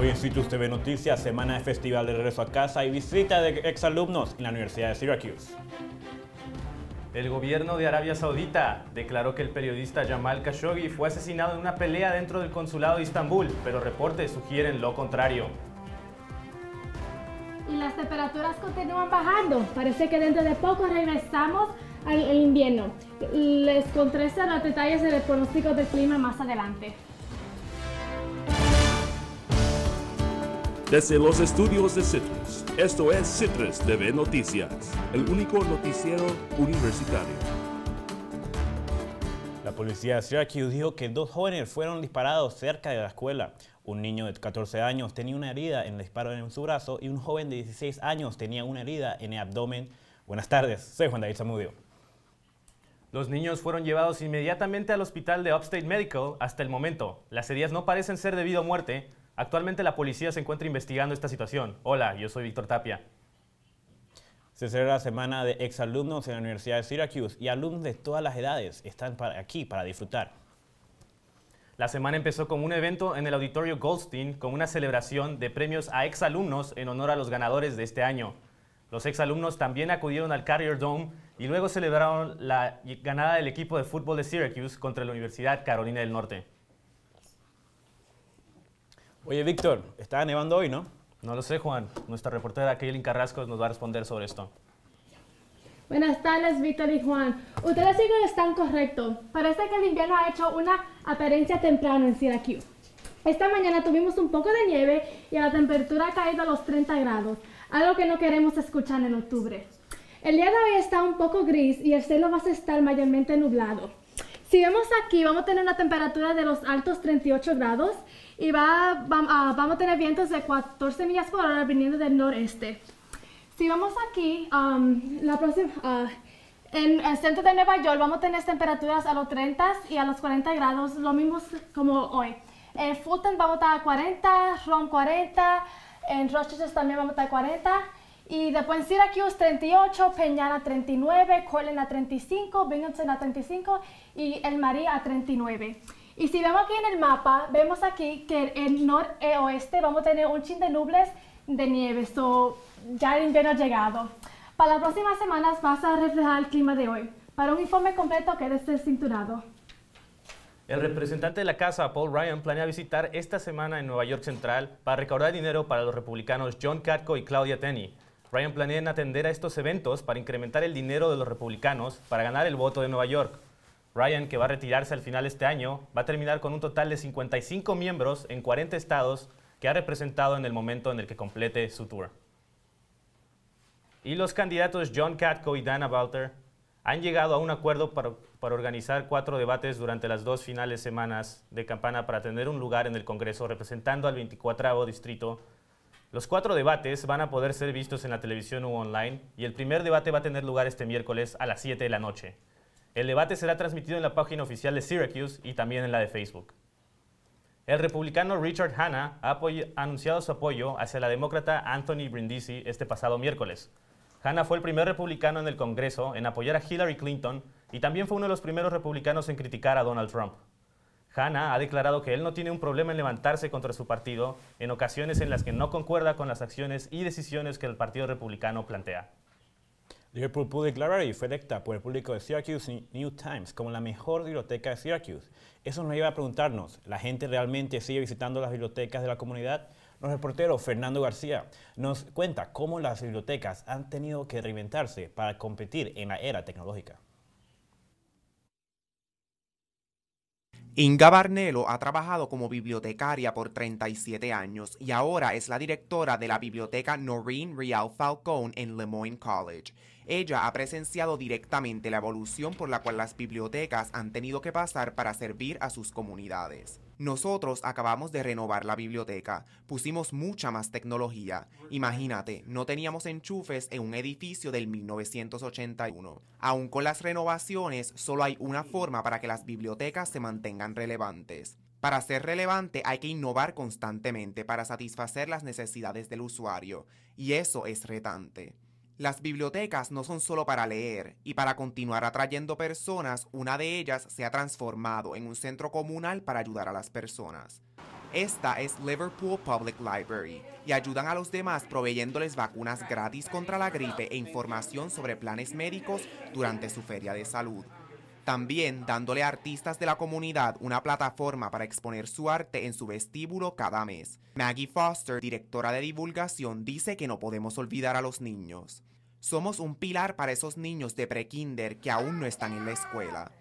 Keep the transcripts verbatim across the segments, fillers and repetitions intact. Hoy en CitrusTV Noticias, semana de festival de regreso a casa y visita de exalumnos en la Universidad de Syracuse. El gobierno de Arabia Saudita declaró que el periodista Jamal Khashoggi fue asesinado en una pelea dentro del consulado de Estambul, pero reportes sugieren lo contrario. Y las temperaturas continúan bajando. Parece que dentro de poco regresamos al invierno. Les contesto los detalles del pronóstico del clima más adelante. Desde los estudios de Citrus, esto es CitrusTV Noticias, el único noticiero universitario. La policía de Syracuse dijo que dos jóvenes fueron disparados cerca de la escuela. Un niño de catorce años tenía una herida en el disparo en su brazo y un joven de dieciséis años tenía una herida en el abdomen. Buenas tardes, soy Juan David Zamudio. Los niños fueron llevados inmediatamente al hospital de Upstate Medical. Hasta el momento, las heridas no parecen ser debido a muerte. Actualmente la policía se encuentra investigando esta situación. Hola, yo soy Víctor Tapia. Se celebra la semana de exalumnos en la Universidad de Syracuse y alumnos de todas las edades están para aquí para disfrutar. La semana empezó con un evento en el auditorio Goldstein con una celebración de premios a exalumnos en honor a los ganadores de este año. Los exalumnos también acudieron al Carrier Dome y luego celebraron la ganada del equipo de fútbol de Syracuse contra la Universidad Carolina del Norte. Oye, Víctor, está nevando hoy, ¿no? No lo sé, Juan. Nuestra reportera Keylin Carrasco nos va a responder sobre esto. Buenas tardes, Víctor y Juan. Ustedes sí que están correctos. Parece que el invierno ha hecho una apariencia temprana en Syracuse. Esta mañana tuvimos un poco de nieve y la temperatura ha caído a los treinta grados, algo que no queremos escuchar en octubre. El día de hoy está un poco gris y el cielo va a estar mayormente nublado. Si vemos aquí, vamos a tener una temperatura de los altos treinta y ocho grados y va, va, uh, vamos a tener vientos de catorce millas por hora viniendo del noreste. Si vamos aquí, um, la próxima, uh, en el centro de Nueva York vamos a tener temperaturas a los treinta y a los cuarenta grados, lo mismo como hoy. En Fulton vamos a estar a cuarenta, Rome cuarenta, en Rochester también vamos a estar a cuarenta. Y después en Syracuse treinta y ocho, Peñana treinta y nueve, Cortland a treinta y cinco, Binghamton a treinta y cinco y El María a treinta y nueve. Y si vemos aquí en el mapa, vemos aquí que en el noroeste vamos a tener un chin de nubes de nieve, so, ya el invierno ha llegado. Para las próximas semanas vas a reflejar el clima de hoy. Para un informe completo quédese cinturado. El representante de la casa, Paul Ryan, planea visitar esta semana en Nueva York Central para recaudar dinero para los republicanos John Katko y Claudia Tenney. Ryan planea atender a estos eventos para incrementar el dinero de los republicanos para ganar el voto de Nueva York. Ryan, que va a retirarse al final de este año, va a terminar con un total de cincuenta y cinco miembros en cuarenta estados que ha representado en el momento en el que complete su tour. Y los candidatos John Katko y Dana Balter han llegado a un acuerdo para, para organizar cuatro debates durante las dos finales semanas de campaña para tener un lugar en el Congreso representando al veinticuatravo distrito. Los cuatro debates van a poder ser vistos en la televisión u online y el primer debate va a tener lugar este miércoles a las siete de la noche. El debate será transmitido en la página oficial de Syracuse y también en la de Facebook. El republicano Richard Hanna ha anunciado su apoyo hacia la demócrata Anthony Brindisi este pasado miércoles. Hanna fue el primer republicano en el Congreso en apoyar a Hillary Clinton y también fue uno de los primeros republicanos en criticar a Donald Trump. Hanna ha declarado que él no tiene un problema en levantarse contra su partido en ocasiones en las que no concuerda con las acciones y decisiones que el Partido Republicano plantea. Liverpool Public Library fue electa por el público de Syracuse New Times como la mejor biblioteca de Syracuse. Eso nos lleva a preguntarnos, ¿la gente realmente sigue visitando las bibliotecas de la comunidad? Nuestro reportero Fernando García nos cuenta cómo las bibliotecas han tenido que reinventarse para competir en la era tecnológica. Inga Barnelo ha trabajado como bibliotecaria por treinta y siete años y ahora es la directora de la biblioteca Noreen Rial Falcón en Lemoyne College. Ella ha presenciado directamente la evolución por la cual las bibliotecas han tenido que pasar para servir a sus comunidades. Nosotros acabamos de renovar la biblioteca, pusimos mucha más tecnología. Imagínate, no teníamos enchufes en un edificio del mil novecientos ochenta y uno. Aún con las renovaciones, solo hay una forma para que las bibliotecas se mantengan relevantes. Para ser relevante hay que innovar constantemente para satisfacer las necesidades del usuario, y eso es retante. Las bibliotecas no son solo para leer, y para continuar atrayendo personas, una de ellas se ha transformado en un centro comunal para ayudar a las personas. Esta es Liverpool Public Library y ayudan a los demás proveyéndoles vacunas gratis contra la gripe e información sobre planes médicos durante su feria de salud. También dándole a artistas de la comunidad una plataforma para exponer su arte en su vestíbulo cada mes. Maggie Foster, directora de divulgación, dice que no podemos olvidar a los niños. Somos un pilar para esos niños de pre-kinder que aún no están en la escuela.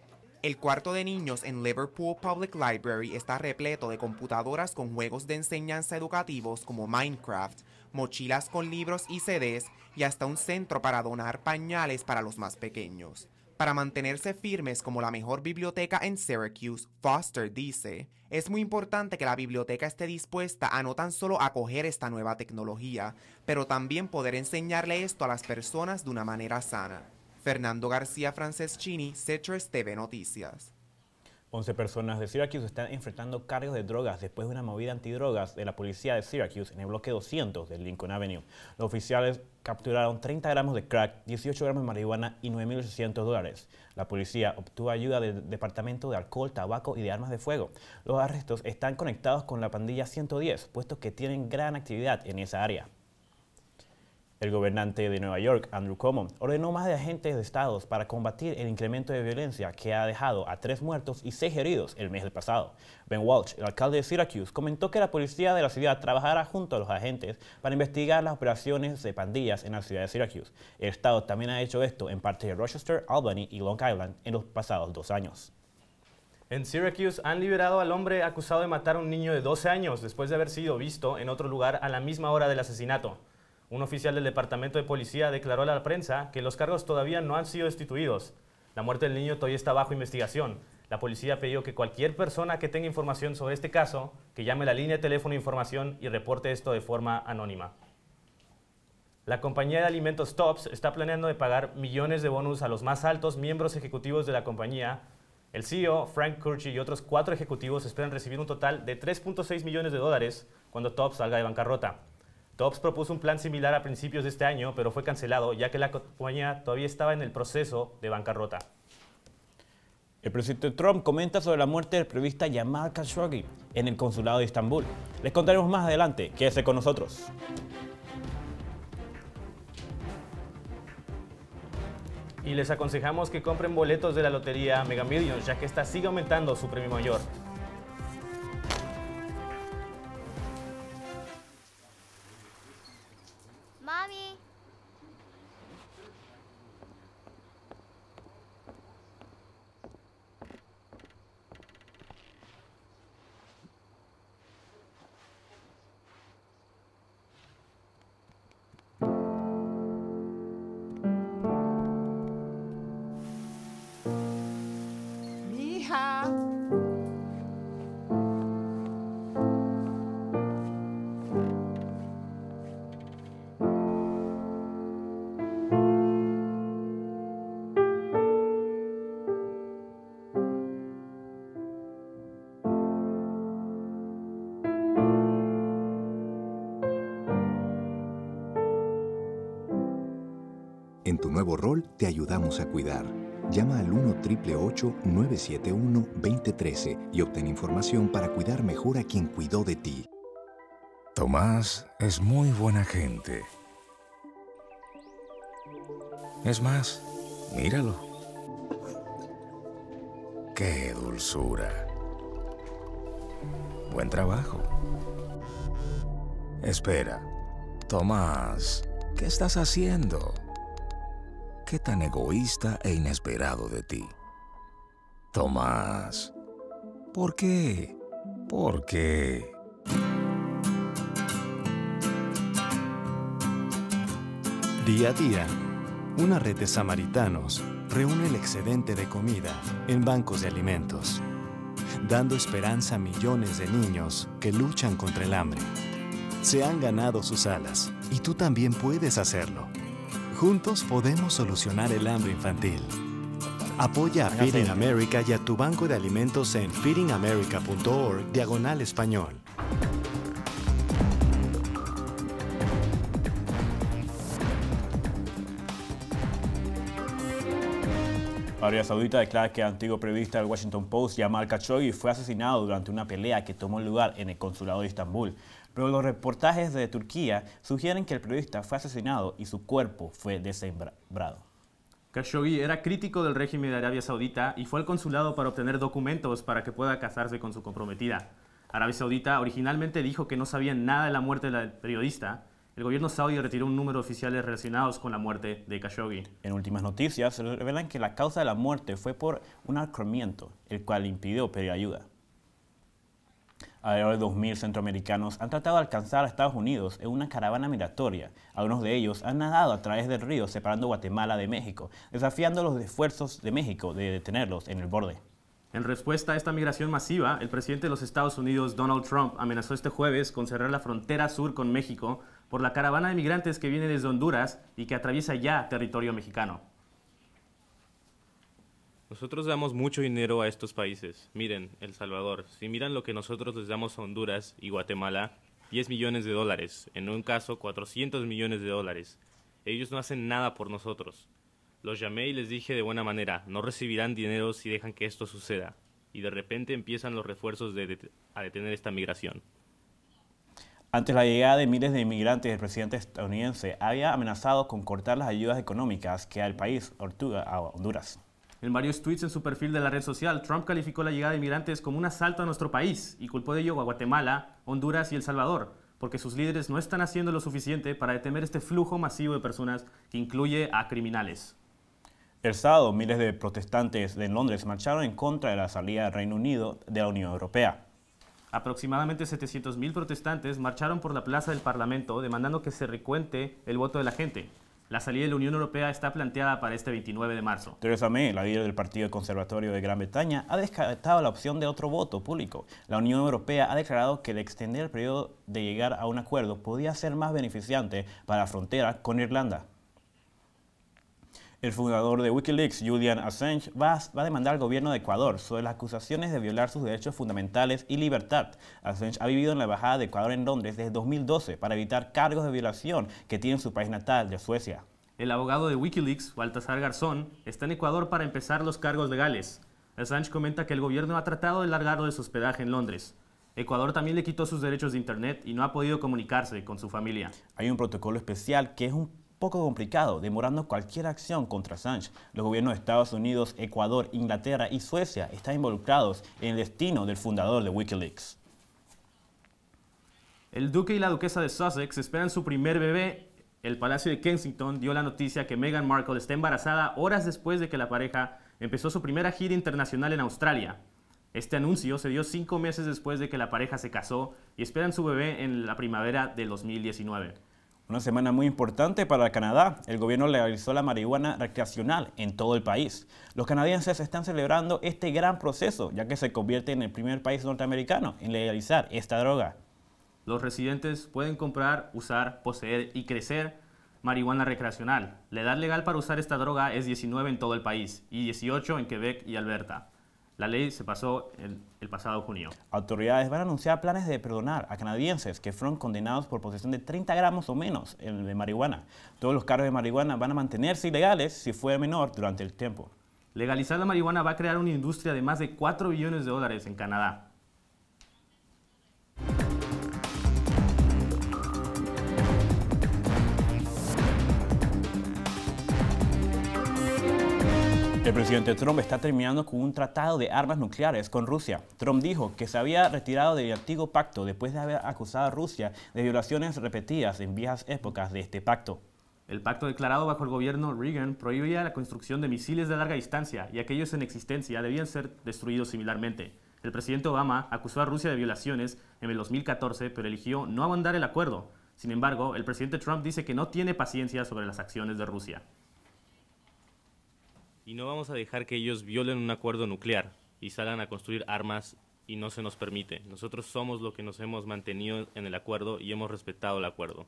El cuarto de niños en Liverpool Public Library está repleto de computadoras con juegos de enseñanza educativos como Minecraft, mochilas con libros y C Ds y hasta un centro para donar pañales para los más pequeños. Para mantenerse firmes como la mejor biblioteca en Syracuse, Foster dice, es muy importante que la biblioteca esté dispuesta a no tan solo acoger esta nueva tecnología, pero también poder enseñarle esto a las personas de una manera sana. Fernando García Franceschini, CitrusTV Noticias. once personas de Syracuse están enfrentando cargos de drogas después de una movida antidrogas de la policía de Syracuse en el bloque doscientos de Lincoln Avenue. Los oficiales capturaron treinta gramos de crack, dieciocho gramos de marihuana y nueve mil ochocientos dólares. La policía obtuvo ayuda del Departamento de Alcohol, Tabaco y de Armas de Fuego. Los arrestos están conectados con la pandilla ciento diez, puesto que tienen gran actividad en esa área. El gobernante de Nueva York, Andrew Cuomo, ordenó más de agentes de estados para combatir el incremento de violencia que ha dejado a tres muertos y seis heridos el mes pasado. Ben Walsh, el alcalde de Syracuse, comentó que la policía de la ciudad trabajará junto a los agentes para investigar las operaciones de pandillas en la ciudad de Syracuse. El estado también ha hecho esto en parte de Rochester, Albany y Long Island en los pasados dos años. En Syracuse han liberado al hombre acusado de matar a un niño de doce años después de haber sido visto en otro lugar a la misma hora del asesinato. Un oficial del Departamento de Policía declaró a la prensa que los cargos todavía no han sido destituidos. La muerte del niño todavía está bajo investigación. La policía pidió que cualquier persona que tenga información sobre este caso, que llame a la línea de teléfono de información y reporte esto de forma anónima. La compañía de alimentos Tops está planeando de pagar millones de bonos a los más altos miembros ejecutivos de la compañía. El C E O, Frank Curci, y otros cuatro ejecutivos esperan recibir un total de tres punto seis millones de dólares cuando Tops salga de bancarrota. Tops propuso un plan similar a principios de este año, pero fue cancelado ya que la compañía todavía estaba en el proceso de bancarrota. El presidente Trump comenta sobre la muerte del periodista Jamal Khashoggi en el consulado de Estambul. Les contaremos más adelante. Quédese con nosotros. Y les aconsejamos que compren boletos de la lotería Mega Millions, ya que esta sigue aumentando su premio mayor. En tu nuevo rol, te ayudamos a cuidar. Llama al uno, ocho ocho ocho, nueve siete uno, dos cero uno tres y obtén información para cuidar mejor a quien cuidó de ti. Tomás es muy buena gente. Es más, míralo. ¡Qué dulzura! Buen trabajo. Espera, Tomás, ¿qué estás haciendo? ¿Qué tan egoísta e inesperado de ti? Tomás, ¿por qué? ¿Por qué? Día a día, una red de samaritanos reúne el excedente de comida en bancos de alimentos, dando esperanza a millones de niños que luchan contra el hambre. Se han ganado sus alas y tú también puedes hacerlo. Juntos podemos solucionar el hambre infantil. Apoya a Feeding America y a tu banco de alimentos en feedingamerica.org diagonal español. Arabia Saudita declara que el antiguo periodista del Washington Post, Jamal Khashoggi, fue asesinado durante una pelea que tomó lugar en el consulado de Estambul. Pero los reportajes de Turquía sugieren que el periodista fue asesinado y su cuerpo fue desmembrado. Khashoggi era crítico del régimen de Arabia Saudita y fue al consulado para obtener documentos para que pueda casarse con su comprometida. Arabia Saudita originalmente dijo que no sabían nada de la muerte del periodista. El gobierno saudí retiró un número de oficiales relacionados con la muerte de Khashoggi. En últimas noticias, se revelan que la causa de la muerte fue por un ahorcamiento, el cual le impidió pedir ayuda. Alrededor de dos mil centroamericanos han tratado de alcanzar a Estados Unidos en una caravana migratoria. Algunos de ellos han nadado a través del río separando Guatemala de México, desafiando los esfuerzos de México de detenerlos en el borde. En respuesta a esta migración masiva, el presidente de los Estados Unidos, Donald Trump, amenazó este jueves con cerrar la frontera sur con México por la caravana de migrantes que viene desde Honduras y que atraviesa ya territorio mexicano. Nosotros damos mucho dinero a estos países. Miren, El Salvador. Si miran lo que nosotros les damos a Honduras y Guatemala, diez millones de dólares. En un caso, cuatrocientos millones de dólares. Ellos no hacen nada por nosotros. Los llamé y les dije de buena manera, no recibirán dinero si dejan que esto suceda. Y de repente empiezan los refuerzos de det- a detener esta migración. Ante la llegada de miles de inmigrantes, el presidente estadounidense había amenazado con cortar las ayudas económicas que da el país a Honduras. En varios tweets en su perfil de la red social, Trump calificó la llegada de inmigrantes como un asalto a nuestro país y culpó de ello a Guatemala, Honduras y El Salvador, porque sus líderes no están haciendo lo suficiente para detener este flujo masivo de personas que incluye a criminales. El sábado, miles de protestantes de Londres marcharon en contra de la salida del Reino Unido de la Unión Europea. Aproximadamente setecientos mil protestantes marcharon por la plaza del Parlamento demandando que se recuente el voto de la gente. La salida de la Unión Europea está planteada para este veintinueve de marzo. Theresa May, la líder del Partido Conservador de Gran Bretaña, ha descartado la opción de otro voto público. La Unión Europea ha declarado que el extender el periodo de llegar a un acuerdo podía ser más beneficiante para la frontera con Irlanda. El fundador de Wikileaks, Julian Assange, va a, va a demandar al gobierno de Ecuador sobre las acusaciones de violar sus derechos fundamentales y libertad. Assange ha vivido en la Embajada de Ecuador en Londres desde dos mil doce para evitar cargos de violación que tiene en su país natal de Suecia. El abogado de Wikileaks, Baltasar Garzón, está en Ecuador para empezar los cargos legales. Assange comenta que el gobierno ha tratado de largarlo de su hospedaje en Londres. Ecuador también le quitó sus derechos de internet y no ha podido comunicarse con su familia. Hay un protocolo especial que es un poco complicado, demorando cualquier acción contra Assange. Los gobiernos de Estados Unidos, Ecuador, Inglaterra y Suecia están involucrados en el destino del fundador de Wikileaks. El duque y la duquesa de Sussex esperan su primer bebé. El Palacio de Kensington dio la noticia que Meghan Markle está embarazada horas después de que la pareja empezó su primera gira internacional en Australia. Este anuncio se dio cinco meses después de que la pareja se casó y esperan su bebé en la primavera del dos mil diecinueve. Una semana muy importante para Canadá. El gobierno legalizó la marihuana recreacional en todo el país. Los canadienses están celebrando este gran proceso, ya que se convierte en el primer país norteamericano en legalizar esta droga. Los residentes pueden comprar, usar, poseer y crecer marihuana recreacional. La edad legal para usar esta droga es diecinueve en todo el país y dieciocho en Quebec y Alberta. La ley se pasó el, el pasado junio. Autoridades van a anunciar planes de perdonar a canadienses que fueron condenados por posesión de treinta gramos o menos de marihuana. Todos los cargos de marihuana van a mantenerse ilegales si fue menor durante el tiempo. Legalizar la marihuana va a crear una industria de más de cuatro billones de dólares en Canadá. El presidente Trump está terminando con un tratado de armas nucleares con Rusia. Trump dijo que se había retirado del antiguo pacto después de haber acusado a Rusia de violaciones repetidas en viejas épocas de este pacto. El pacto declarado bajo el gobierno Reagan prohibía la construcción de misiles de larga distancia y aquellos en existencia debían ser destruidos similarmente. El presidente Obama acusó a Rusia de violaciones en el dos mil catorce, pero eligió no abandar el acuerdo. Sin embargo, el presidente Trump dice que no tiene paciencia sobre las acciones de Rusia. Y no vamos a dejar que ellos violen un acuerdo nuclear y salgan a construir armas y no se nos permite. Nosotros somos los que nos hemos mantenido en el acuerdo y hemos respetado el acuerdo.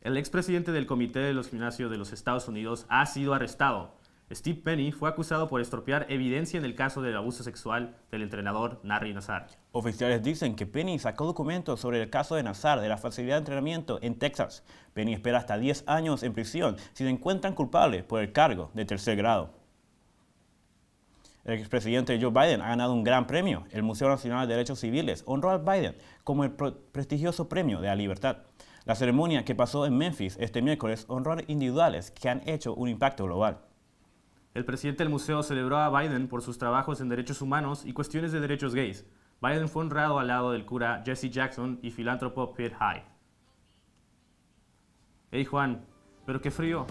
El expresidente del Comité de los Gimnasios de los Estados Unidos ha sido arrestado. Steve Penny fue acusado por estropear evidencia en el caso del abuso sexual del entrenador Larry Nassar. Oficiales dicen que Penny sacó documentos sobre el caso de Nassar de la facilidad de entrenamiento en Texas. Penny espera hasta diez años en prisión si se encuentran culpables por el cargo de tercer grado. El expresidente Joe Biden ha ganado un gran premio. El Museo Nacional de Derechos Civiles honró a Biden como el prestigioso Premio de la Libertad. La ceremonia que pasó en Memphis este miércoles honró a individuales que han hecho un impacto global. El presidente del museo celebró a Biden por sus trabajos en derechos humanos y cuestiones de derechos gays. Biden fue honrado al lado del cura Jesse Jackson y filántropo Pete Hyde. Hey Juan, pero qué frío.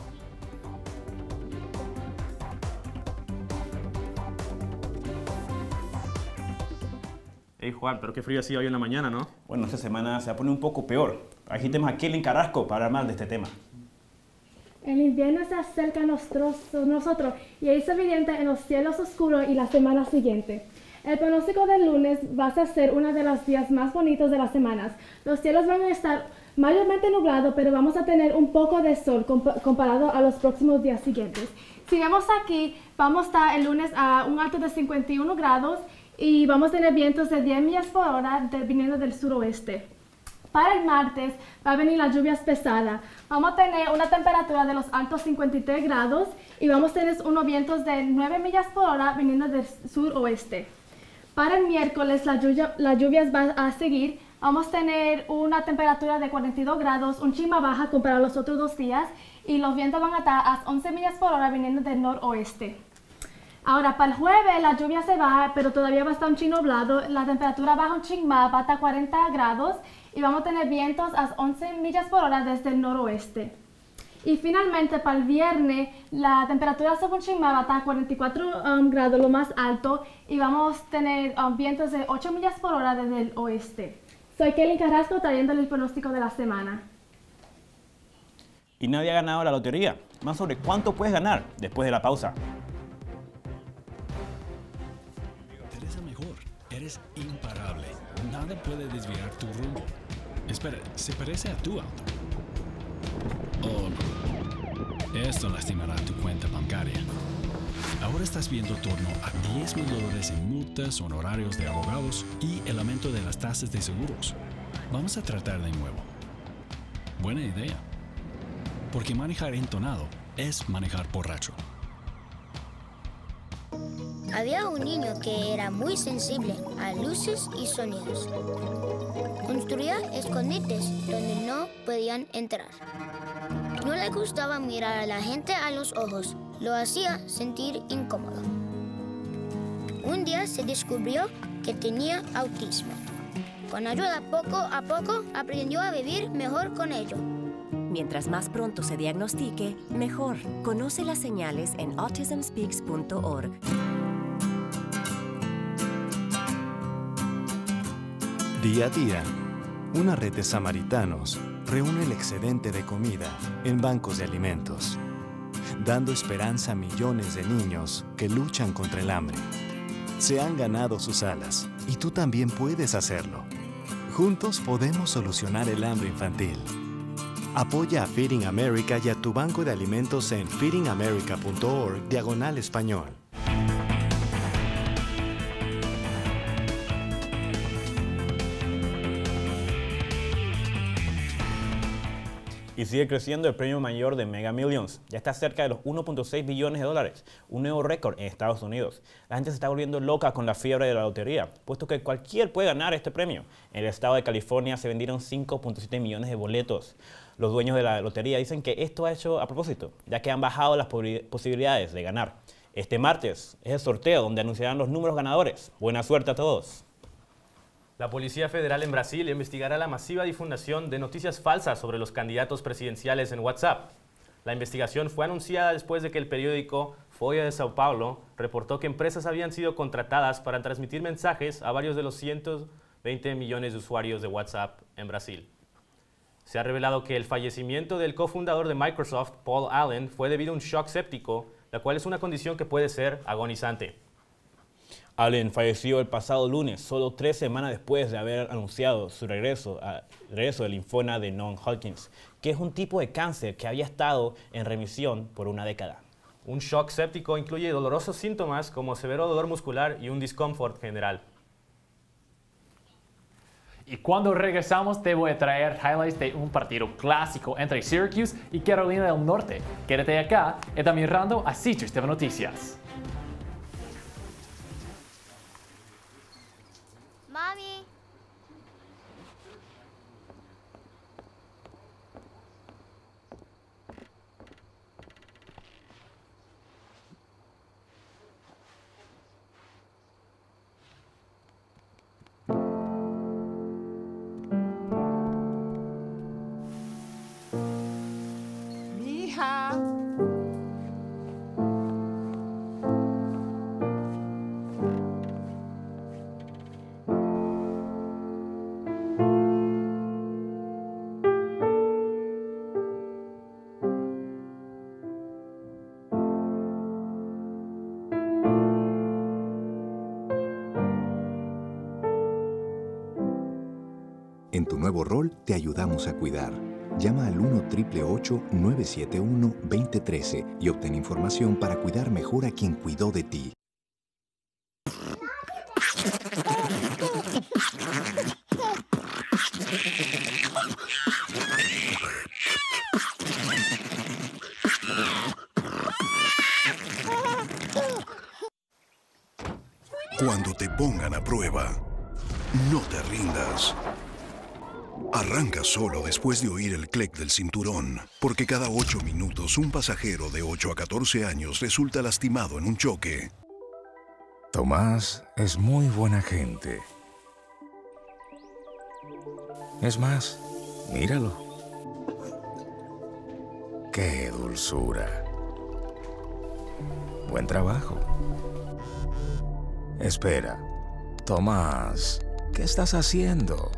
Hey Juan, pero qué frío hacía hoy en la mañana, ¿no? Bueno, esta semana se va a poner un poco peor. Aquí tenemos a Keylin Carrasco para hablar de este tema. El invierno se acerca a nosotros, nosotros y es evidente en los cielos oscuros y la semana siguiente. El pronóstico del lunes va a ser uno de los días más bonitos de las semanas. Los cielos van a estar mayormente nublados, pero vamos a tener un poco de sol comparado a los próximos días siguientes. Si vemos aquí, vamos a estar el lunes a un alto de cincuenta y un grados y vamos a tener vientos de diez millas por hora de, viniendo del suroeste. Para el martes va a venir las lluvias pesadas. Vamos a tener una temperatura de los altos cincuenta y tres grados y vamos a tener unos vientos de nueve millas por hora viniendo del suroeste. Para el miércoles las lluvias, las lluvias van a seguir. Vamos a tener una temperatura de cuarenta y dos grados, un chin más baja comparado a los otros dos días y los vientos van a estar a once millas por hora viniendo del noroeste. Ahora, para el jueves la lluvia se baja, pero todavía va a estar un chin nublado. La temperatura baja un chin más, va hasta cuarenta grados y vamos a tener vientos a once millas por hora desde el noroeste. Y finalmente, para el viernes, la temperatura sube un chin más, va hasta cuarenta y cuatro grados, lo más alto, y vamos a tener um, vientos de ocho millas por hora desde el oeste. Soy Keylin Carrasco, trayéndole el pronóstico de la semana. Y nadie ha ganado la lotería. Más sobre cuánto puedes ganar después de la pausa. Eres imparable. Nada puede desviar tu rumbo. Espera, ¿se parece a tu auto? Oh, no. Esto lastimará tu cuenta bancaria. Ahora estás viendo torno a diez mil dólares en multas, honorarios de abogados y el aumento de las tasas de seguros. Vamos a tratar de nuevo. Buena idea. Porque manejar entonado es manejar borracho. Había un niño que era muy sensible a luces y sonidos. Construía escondites donde no podían entrar. No le gustaba mirar a la gente a los ojos. Lo hacía sentir incómodo. Un día se descubrió que tenía autismo. Con ayuda poco a poco aprendió a vivir mejor con ello. Mientras más pronto se diagnostique, mejor. Conoce las señales en autism speaks punto org. Día a día, una red de samaritanos reúne el excedente de comida en bancos de alimentos, dando esperanza a millones de niños que luchan contra el hambre. Se han ganado sus alas y tú también puedes hacerlo. Juntos podemos solucionar el hambre infantil. Apoya a Feeding America y a tu banco de alimentos en feeding america punto org diagonal español. Y sigue creciendo el premio mayor de Mega Millions. Ya está cerca de los uno punto seis billones de dólares, un nuevo récord en Estados Unidos. La gente se está volviendo loca con la fiebre de la lotería, puesto que cualquier puede ganar este premio. En el estado de California se vendieron cinco punto siete millones de boletos. Los dueños de la lotería dicen que esto ha hecho a propósito, ya que han bajado las posibilidades de ganar. Este martes es el sorteo donde anunciarán los números ganadores. Buena suerte a todos. La Policía Federal en Brasil investigará la masiva difusión de noticias falsas sobre los candidatos presidenciales en WhatsApp. La investigación fue anunciada después de que el periódico Folha de São Paulo reportó que empresas habían sido contratadas para transmitir mensajes a varios de los ciento veinte millones de usuarios de WhatsApp en Brasil. Se ha revelado que el fallecimiento del cofundador de Microsoft, Paul Allen, fue debido a un shock séptico, la cual es una condición que puede ser agonizante. Allen falleció el pasado lunes, solo tres semanas después de haber anunciado su regreso a, regreso del linfoma de non-Hodgkin, que es un tipo de cáncer que había estado en remisión por una década. Un shock séptico incluye dolorosos síntomas como severo dolor muscular y un disconfort general. Y cuando regresamos te voy a traer highlights de un partido clásico entre Syracuse y Carolina del Norte. Quédate acá, está mirando a CitrusTV Noticias. Mami. En tu nuevo rol, te ayudamos a cuidar. Llama al uno, ocho ocho ocho, nueve siete uno, dos cero uno tres y obtén información para cuidar mejor a quien cuidó de ti. Cuando te pongan a prueba, no te rindas. Arranca solo después de oír el clic del cinturón, porque cada ocho minutos un pasajero de ocho a catorce años resulta lastimado en un choque. Tomás es muy buena gente. Es más, míralo. ¡Qué dulzura! Buen trabajo. Espera, Tomás, ¿qué estás haciendo?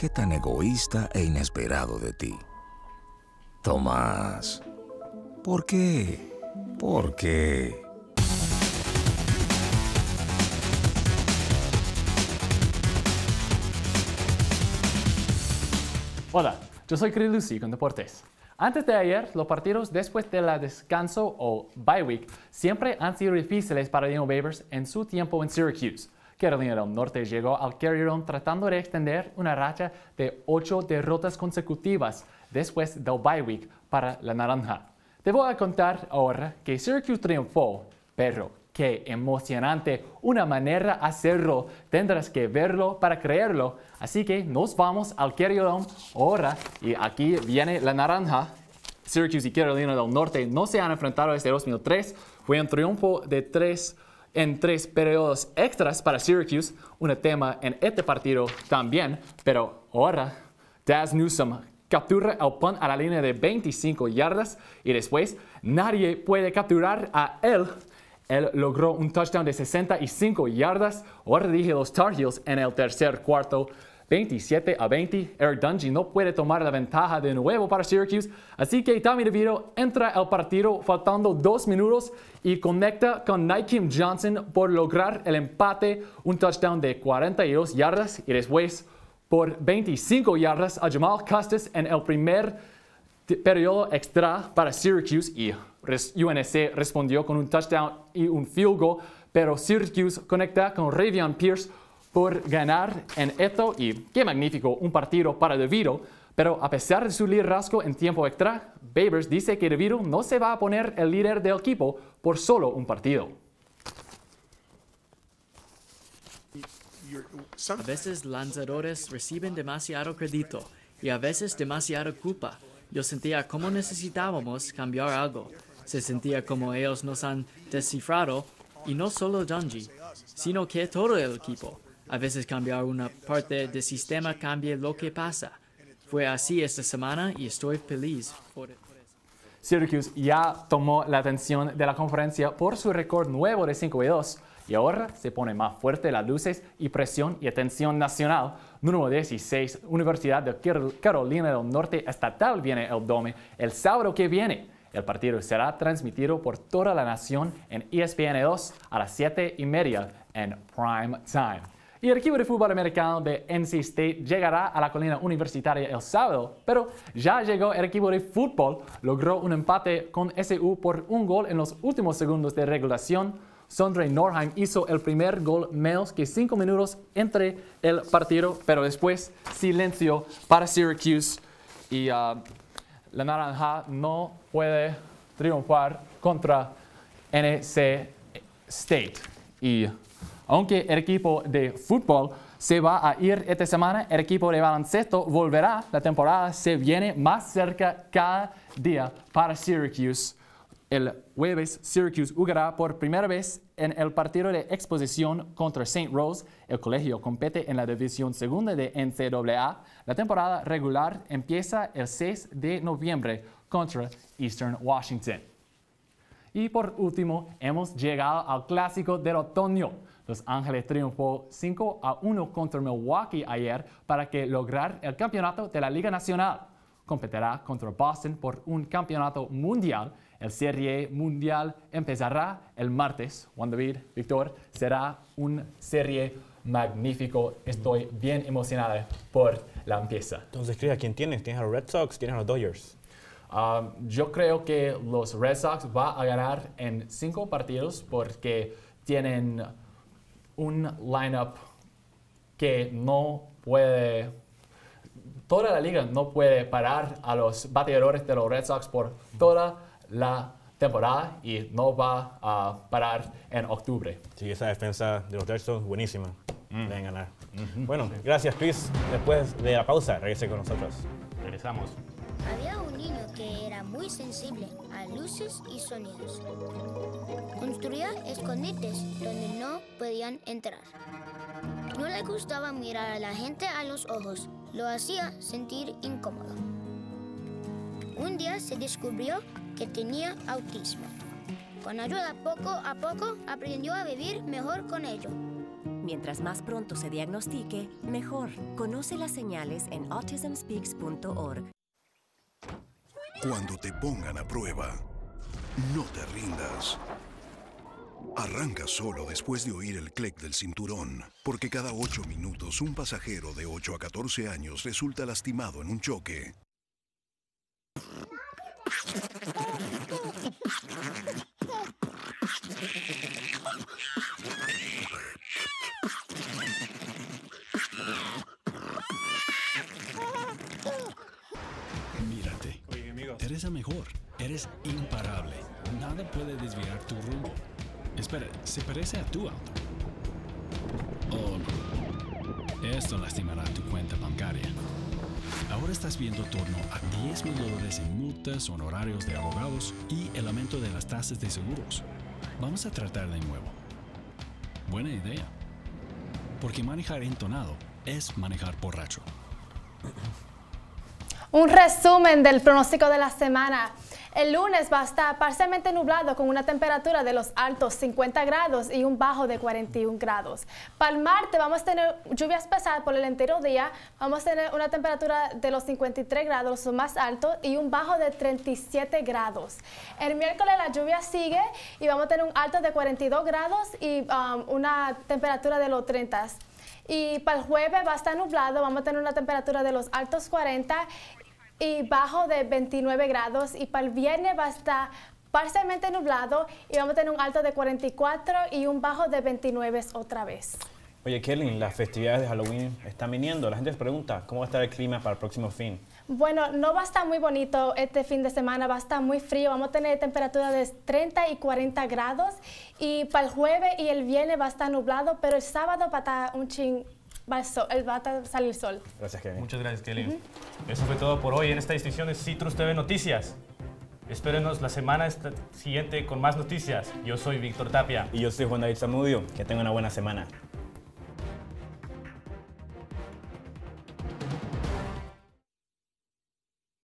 ¿Qué tan egoísta e inesperado de ti? Tomás, ¿por qué? ¿Por qué? Hola, yo soy Chris Lucy con Deportes. Antes de ayer, los partidos después de la descanso o bye week siempre han sido difíciles para Dino Babers en su tiempo en Syracuse. Carolina del Norte llegó al Carrier Dome tratando de extender una racha de ocho derrotas consecutivas después del bye week para la naranja. Te voy a contar ahora que Syracuse triunfó, pero qué emocionante, una manera de hacerlo, tendrás que verlo para creerlo. Así que nos vamos al Carrier Dome ahora y aquí viene la naranja. Syracuse y Carolina del Norte no se han enfrentado desde dos mil tres, fue un triunfo de tres en tres periodos extras para Syracuse, un tema en este partido también, pero ahora Daz Newsome captura el punt a la línea de veinticinco yardas y después nadie puede capturar a él. Él logró un touchdown de sesenta y cinco yardas, ahora dirige los Tar Heels en el tercer cuarto, veintisiete a veinte. Eric Dungy no puede tomar la ventaja de nuevo para Syracuse, así que Tommy DeVito entra al partido faltando dos minutos y conecta con Nakeem Johnson por lograr el empate, un touchdown de cuarenta y dos yardas y después por veinticinco yardas a Jamal Custis en el primer periodo extra para Syracuse y U N S C respondió con un touchdown y un field goal, pero Syracuse conecta con Rayveon Pierce por ganar en esto y qué magnífico un partido para DeVito, pero a pesar de su liderazgo en tiempo extra, Babers dice que DeVito no se va a poner el líder del equipo por solo un partido. A veces lanzadores reciben demasiado crédito y a veces demasiada culpa. Yo sentía como necesitábamos cambiar algo. Se sentía como ellos nos han descifrado y no solo Dungy, sino que todo el equipo. A veces cambiar una parte del sistema cambia lo que pasa. Fue así esta semana y estoy feliz por eso. Syracuse ya tomó la atención de la conferencia por su récord nuevo de cinco y dos y ahora se pone más fuerte las luces y presión y atención nacional. Número dieciséis, Universidad de Carolina del Norte Estatal viene el Dome el sábado que viene. El partido será transmitido por toda la nación en E S P N dos a las siete y media en prime time. Y el equipo de fútbol americano de N C State llegará a la colina universitaria el sábado, pero ya llegó el equipo de fútbol, logró un empate con S U por un gol en los últimos segundos de regulación. Sondre Norheim hizo el primer gol menos que cinco minutos entre el partido, pero después silencio para Syracuse y uh, la naranja no puede triunfar contra N C State. Y aunque el equipo de fútbol se va a ir esta semana, el equipo de baloncesto volverá. La temporada se viene más cerca cada día para Syracuse. El jueves, Syracuse jugará por primera vez en el partido de exposición contra Saint Rose. El colegio compite en la División Segunda de N C A A. La temporada regular empieza el seis de noviembre contra Eastern Washington. Y por último, hemos llegado al clásico del otoño. Los Ángeles triunfó cinco a uno contra Milwaukee ayer para que lograr el campeonato de la Liga Nacional. Competirá contra Boston por un campeonato mundial. El serie mundial empezará el martes. Juan David, Víctor, será un serie magnífico. Estoy bien emocionada por la empieza. Entonces, ¿a quién tienes? ¿Tienes a los Red Sox? ¿Tienes a los Dodgers? Um, yo creo que los Red Sox van a ganar en cinco partidos porque tienen un lineup que no puede... Toda la liga no puede parar a los bateadores de los Red Sox por toda la temporada y no va a parar en octubre. Sí, esa defensa de los Red Sox buenísima. Mm. Deben ganar. Mm-hmm. Bueno, sí. Gracias, Chris. Después de la pausa, regrese con nosotros. Regresamos. Había un niño que era muy sensible a luces y sonidos. Construía escondites donde no podían entrar. No le gustaba mirar a la gente a los ojos. Lo hacía sentir incómodo. Un día se descubrió que tenía autismo. Con ayuda poco a poco aprendió a vivir mejor con ello. Mientras más pronto se diagnostique, mejor. Conoce las señales en autism speaks punto org. Cuando te pongan a prueba, no te rindas. Arranca solo después de oír el clic del cinturón, porque cada ocho minutos un pasajero de ocho a catorce años resulta lastimado en un choque. Mírate. Oye, amigo. Eres el mejor. Eres imparable. Nada puede desviar tu rumbo. Espera, ¿se parece a tu auto? Oh, no. Esto lastimará tu cuenta bancaria. Ahora estás viendo torno a diez mil dólares en multas, honorarios de abogados y el aumento de las tasas de seguros. Vamos a tratar de nuevo. Buena idea. Porque manejar entonado es manejar borracho. Un resumen del pronóstico de la semana. El lunes va a estar parcialmente nublado con una temperatura de los altos cincuenta grados y un bajo de cuarenta y un grados. Para el martes vamos a tener lluvias pesadas por el entero día. Vamos a tener una temperatura de los cincuenta y tres grados o más alto y un bajo de treinta y siete grados. El miércoles la lluvia sigue y vamos a tener un alto de cuarenta y dos grados y um, una temperatura de los treinta. Y para el jueves va a estar nublado, vamos a tener una temperatura de los altos cuarenta y bajo de veintinueve grados, y para el viernes va a estar parcialmente nublado y vamos a tener un alto de cuarenta y cuatro y un bajo de veintinueve otra vez. Oye, Keylin, las festividades de Halloween están viniendo. La gente se pregunta, ¿cómo va a estar el clima para el próximo fin? Bueno, no va a estar muy bonito este fin de semana, va a estar muy frío. Vamos a tener temperaturas de treinta y cuarenta grados y para el jueves y el viernes va a estar nublado, pero el sábado va a estar un ching... Va a salir el sol. Gracias, Kelly. Muchas gracias, Kelly. Uh-huh. Eso fue todo por hoy en esta edición de Citrus T V Noticias. Espérenos la semana siguiente con más noticias. Yo soy Víctor Tapia. Y yo soy Juan David Zamudio. Que tengan una buena semana.